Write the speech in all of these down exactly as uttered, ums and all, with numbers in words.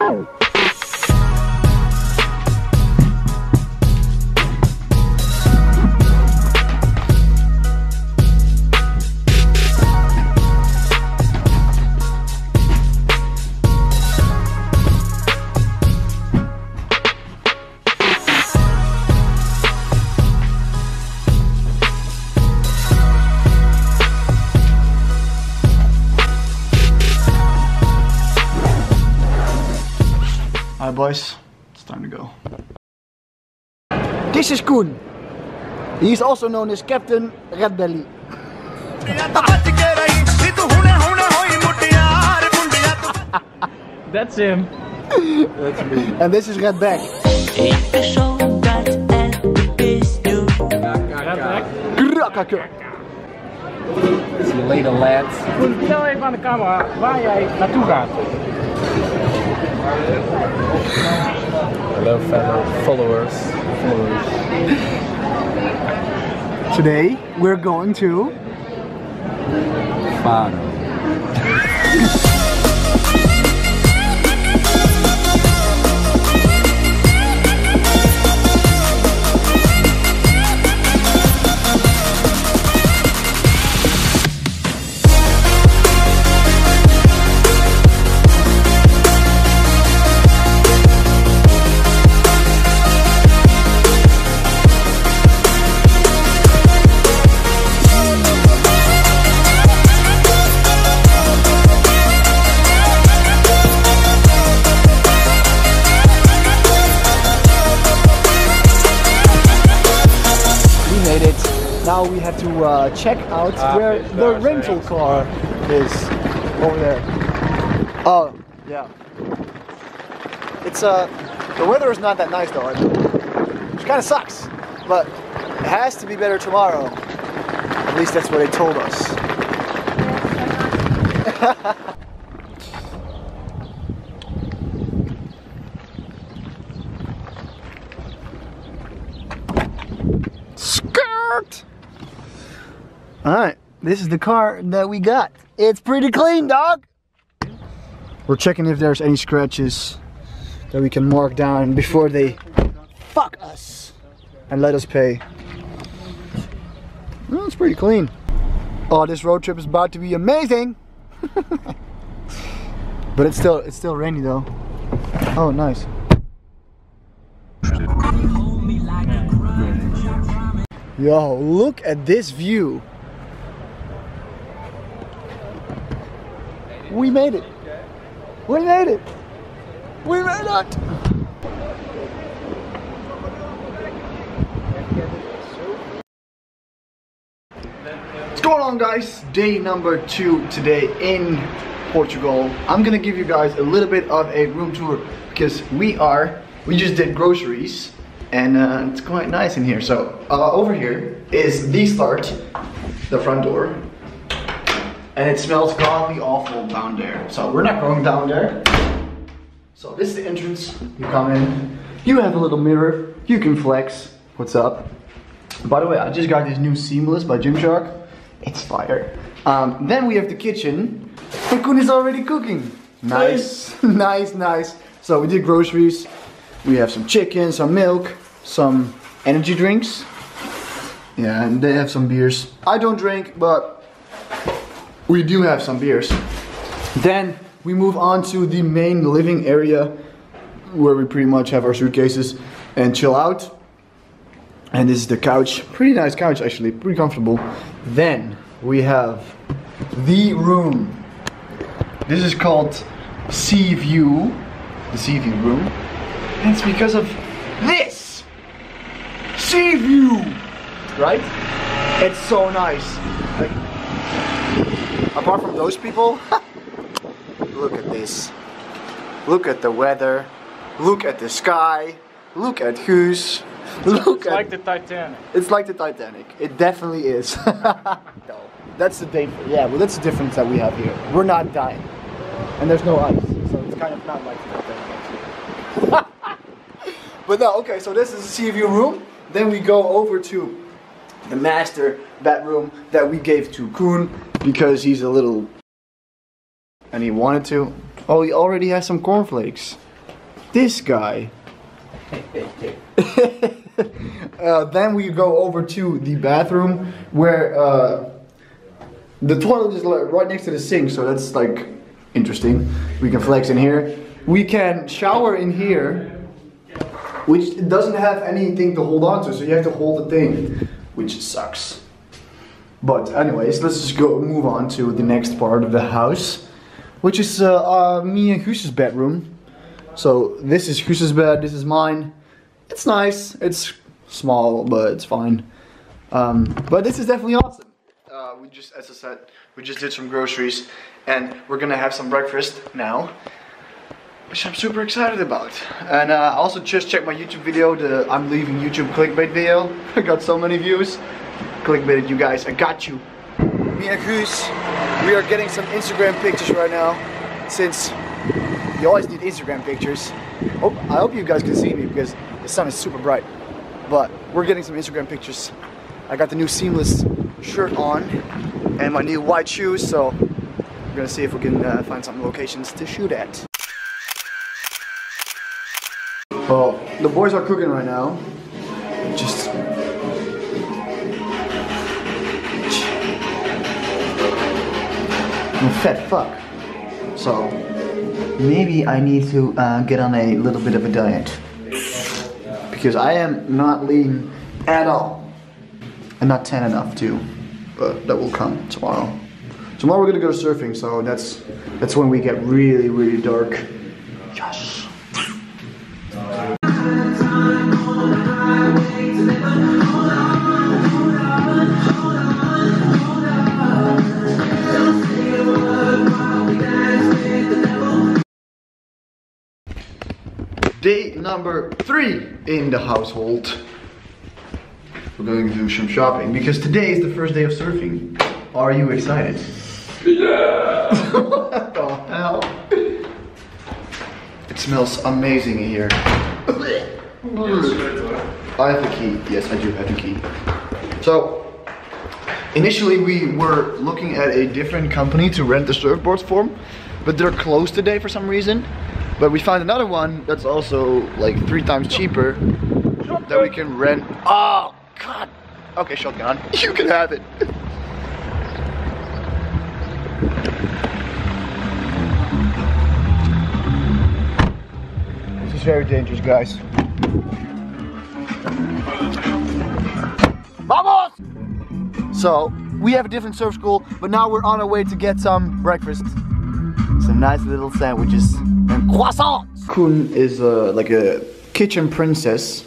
Alright boys, it's time to go. This is Koen. He is also known as Captain Redbelly. That's him. That's me. And this is Redback. Krakak. See you later, lads. Koen, vertel even aan de camera waar jij naartoe gaat. Hello fellow followers. followers. Today we're going to Fano. Now we have to uh, check out ah, where yes, the rental yes. car is over there. Oh, yeah. It's uh, the weather is not that nice though, I think. Which kind of sucks, but it has to be better tomorrow. At least that's what they told us. Alright, this is the car that we got. It's pretty clean, dog! We're checking if there's any scratches that we can mark down before they fuck us and let us pay. Well, it's pretty clean. Oh, this road trip is about to be amazing! But it's still, it's still rainy though. Oh, nice. Yo, look at this view! We made it! We made it! We made it! What's going on guys? Day number two today in Portugal. I'm gonna give you guys a little bit of a room tour because we are, we just did groceries and uh, it's quite nice in here. So uh, over here is the start, the front door. And it smells godly awful down there. So we're not going down there. So this is the entrance. You come in. You have a little mirror. You can flex. What's up? By the way, I just got this new seamless by Gymshark. It's fire. Um, then we have the kitchen. And Koen is already cooking. Nice. Nice, nice. So we did groceries. We have some chicken, some milk, some energy drinks. Yeah, and they have some beers. I don't drink, but we do have some beers. Then we move on to the main living area where we pretty much have our suitcases and chill out. And this is the couch. Pretty nice couch actually, pretty comfortable. Then we have the room. This is called Sea View, the Sea View room. And it's because of this! Sea View! Right? It's so nice. Like, apart from those people, look at this. Look at the weather. Look at the sky. Look at who's. Look it's at, like the Titanic. It's like the Titanic. It definitely is. No, that's the day. Yeah, well, that's the difference that we have here. We're not dying, and there's no ice, so it's kind of not like the Titanic. But no, okay. So this is the sea view room. Then we go over to the master bedroom that we gave to Koen because he's a little and he wanted to. Oh, he already has some cornflakes. This guy. uh, then we go over to the bathroom where uh, the toilet is like right next to the sink, so that's like interesting. We can flex in here. We can shower in here, which doesn't have anything to hold on to, so you have to hold the thing, which sucks. But anyways, let's just go move on to the next part of the house, which is uh, uh, me and Guus's bedroom. So this is Guus's bed, this is mine. It's nice, it's small, but it's fine. Um, but this is definitely awesome. Uh, we just, as I said, we just did some groceries, and we're gonna have some breakfast now, which I'm super excited about. And uh, I also just checked my YouTube video, the I'm leaving YouTube clickbait video. I got so many views. Clickbaited you guys, I got you. Me and Cruz, we are getting some Instagram pictures right now, since you always need Instagram pictures. Oh, I hope you guys can see me because the sun is super bright. But we're getting some Instagram pictures. I got the new seamless shirt on and my new white shoes, so we're gonna see if we can uh, find some locations to shoot at. Well, the boys are cooking right now. Just I'm a fat fuck. So maybe I need to uh, get on a little bit of a diet, because I am not lean at all. I'm not tan enough too, but that will come tomorrow. Tomorrow we're gonna go surfing, so that's that's when we get really really dark. Yes. Day number three in the household. We're going to do some shopping because today is the first day of surfing. Are you excited? Yeah! What the hell? It smells amazing in here. I have the key. Yes, I do have the key. So, initially we were looking at a different company to rent the surfboards from, but they're closed today for some reason. But we found another one that's also like three times cheaper that we can rent. Oh god! Okay, shotgun. You can have it. This is very dangerous, guys. Vamos! So we have a different surf school, but now we're on our way to get some breakfast. Some nice little sandwiches. And croissants! Koen is uh, like a kitchen princess.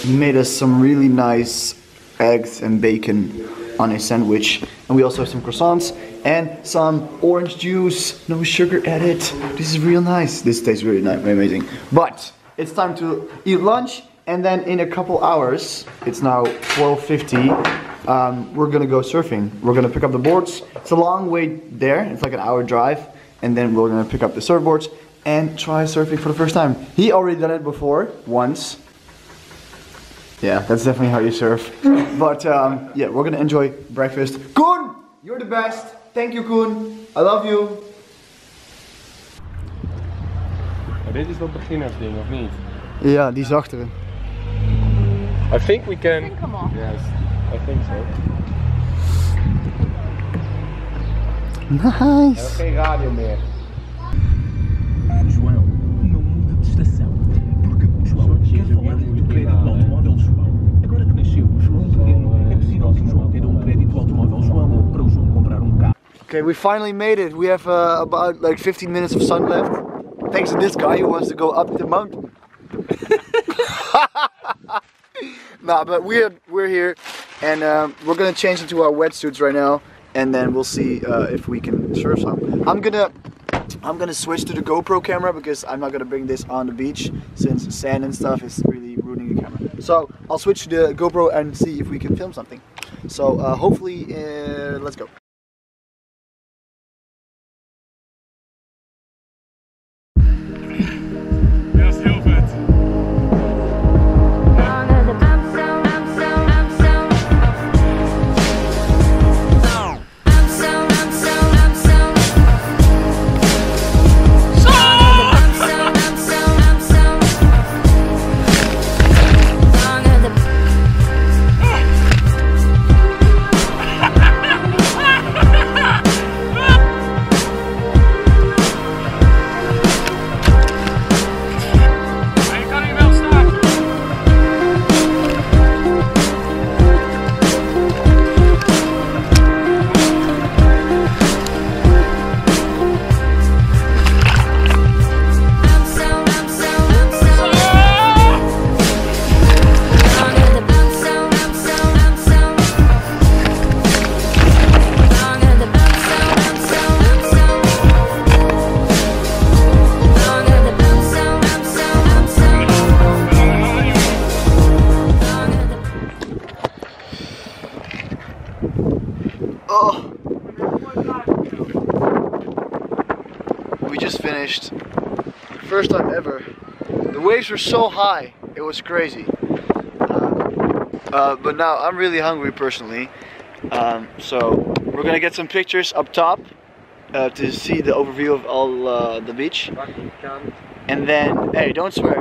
He made us some really nice eggs and bacon on a sandwich. And we also have some croissants and some orange juice. No sugar added. This is real nice. This tastes really nice, amazing. But it's time to eat lunch, and then in a couple hours, it's now twelve fifty. Um, we're gonna go surfing. We're gonna pick up the boards. It's a long way there. It's like an hour drive. And then we're gonna pick up the surfboards and try surfing for the first time. He already done it before, once. Yeah, that's definitely how you surf. But um, yeah, we're gonna enjoy breakfast. Koen, you're the best. Thank you, Koen. I love you. Dit is dat beginnersding, of niet? Ja, die is achteren. I think we can. Yes, I think so. Nice! Geen radio meer. João, não muda de estação. Porque o João quer falar do crédito do automóvel João. Agora que nasceu o João pequeno, é possível que o João tenha um crédito do automóvel João para o João comprar um carro. Okay, we finally made it. We have uh, about like fifteen minutes of sun left. Thanks to this guy who wants to go up the mountain. Nah, but we're, we're here and um, we're gonna change into our wetsuits right now. And then we'll see uh, if we can surf some. I'm gonna, I'm gonna switch to the GoPro camera because I'm not gonna bring this on the beach since sand and stuff is really ruining the camera. So I'll switch to the GoPro and see if we can film something. So uh, hopefully, uh, let's go. finished. First time ever. The waves were so high, it was crazy. Uh, uh, but now I'm really hungry personally. Um, so we're gonna get some pictures up top uh, to see the overview of all uh, the beach. And then, hey, don't swear.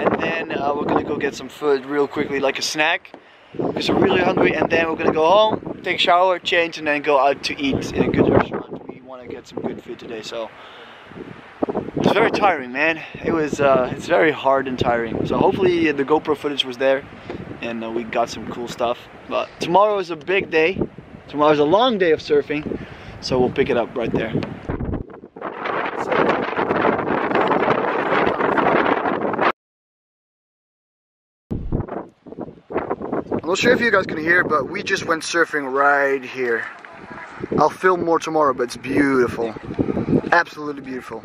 And then uh, we're gonna go get some food real quickly, like a snack, because we're really hungry. And then we're gonna go home, take a shower, change, and then go out to eat in a good restaurant. We want to get some good food today, so it's very tiring, man. It was, uh, it's very hard and tiring. So hopefully the GoPro footage was there, and uh, we got some cool stuff. But tomorrow is a big day. Tomorrow is a long day of surfing, so we'll pick it up right there. I'm not sure if you guys can hear, but we just went surfing right here. I'll film more tomorrow, but it's beautiful. Absolutely beautiful.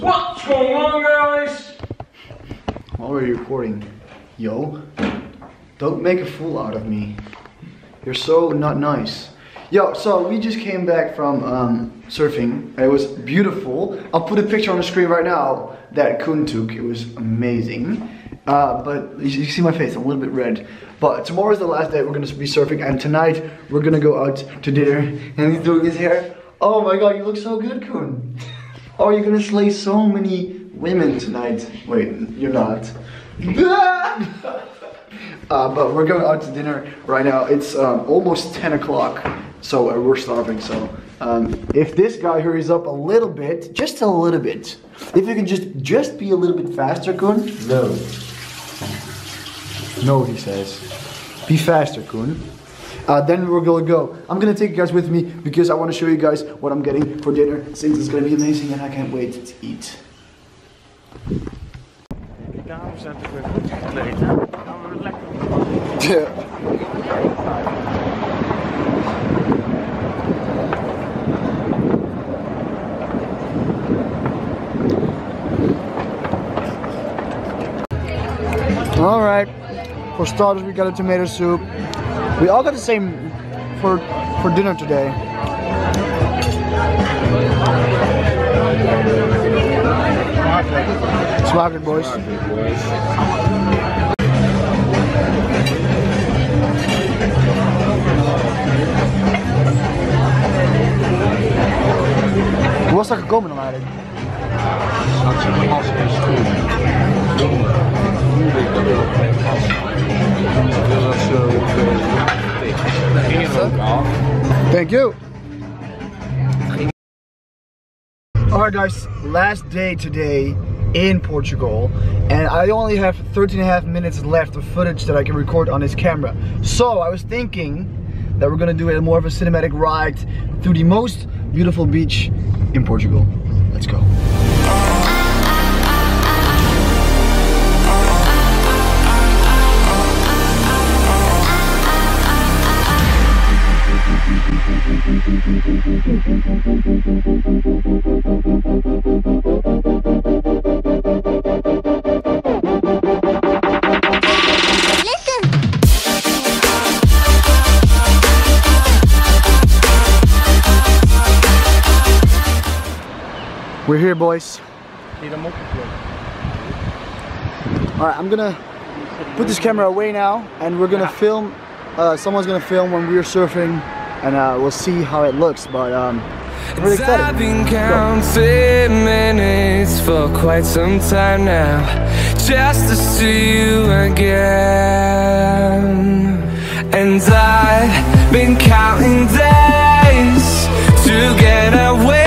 What's going on, guys? I'm already recording. Yo, don't make a fool out of me. You're so not nice. Yo, so we just came back from um, surfing. It was beautiful. I'll put a picture on the screen right now that Koen took. It was amazing. Uh, but you see my face, I'm a little bit red. But tomorrow is the last day we're going to be surfing. And tonight, we're going to go out to dinner. And he's doing his hair. Oh my god, you look so good, Koen. Oh, you're going to slay so many women tonight. Wait, you're not. Uh, but we're going out to dinner right now. It's um, almost ten o'clock, so uh, we're starving. So um, if this guy hurries up a little bit, just a little bit, if you can just just be a little bit faster, Koen. No, no, he says, be faster, Koen. Uh, then we're gonna go. I'm gonna take you guys with me because I want to show you guys what I'm getting for dinner, since it's gonna be amazing and I can't wait to eat. Now we are Yeah. All right. For starters, we got a tomato soup. We all got the same for for dinner today. Swagged, boys. Hoe was dat gekomen dan eigenlijk? Dat ze een last in school. Moeilijk dat wel. Dus dat is zo. Dat ging er ook aan. Thank you. Alright guys, last day today in Portugal, and I only have thirteen and a half minutes left of footage that I can record on this camera. So I was thinking that we're gonna do a more of a cinematic ride through the most beautiful beach in Portugal. Let's go. We're here, boys. Alright, I'm gonna put this camera away now, and we're gonna yeah. film, uh, someone's gonna film when we're surfing, and uh, we'll see how it looks, but um, I'm really excited. I've been counting minutes for quite some time now, just to see you again. And I've been counting days to get away.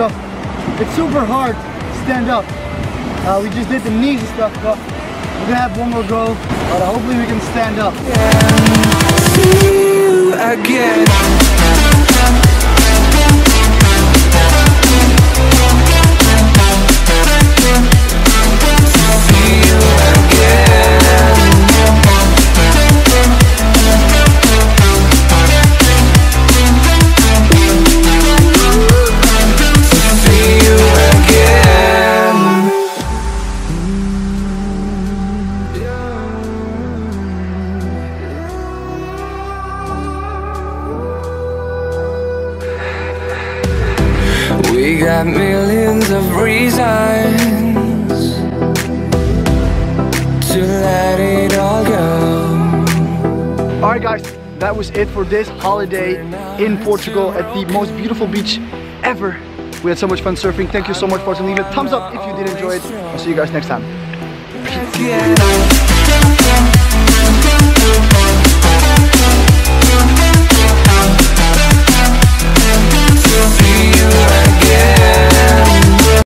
So, it's super hard to stand up. Uh, we just did the knees and stuff, but we're gonna have one more go, but hopefully we can stand up. Yeah. See you again. We got millions of reasons to let it all go. Alright guys, that was it for this holiday in Portugal at the most beautiful beach ever. We had so much fun surfing. Thank you so much for watching. Leave a thumbs up if you did enjoy it. I'll see you guys next time. Peace.